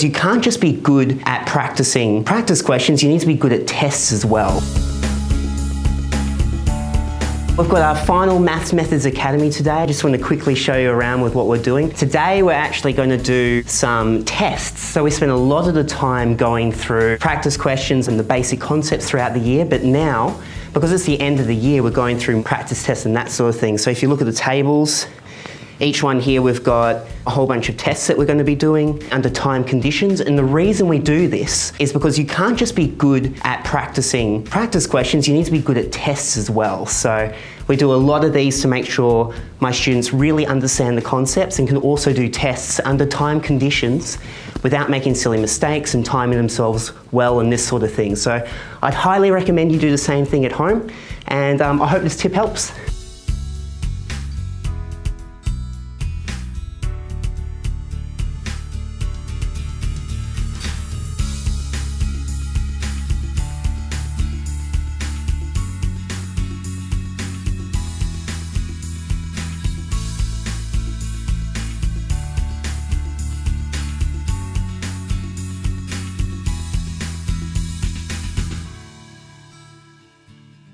You can't just be good at practicing practice questions, you need to be good at tests as well. We've got our final Maths Methods Academy today. I just want to quickly show you around with what we're doing. Today we're actually going to do some tests. So we spent a lot of the time going through practice questions and the basic concepts throughout the year, but now, because it's the end of the year, we're going through practice tests and that sort of thing. So if you look at the tables, each one here we've got a whole bunch of tests that we're going to be doing under time conditions, and the reason we do this is because you can't just be good at practicing practice questions, you need to be good at tests as well. So we do a lot of these to make sure my students really understand the concepts and can also do tests under time conditions without making silly mistakes and timing themselves well and this sort of thing. So I'd highly recommend you do the same thing at home, and I hope this tip helps.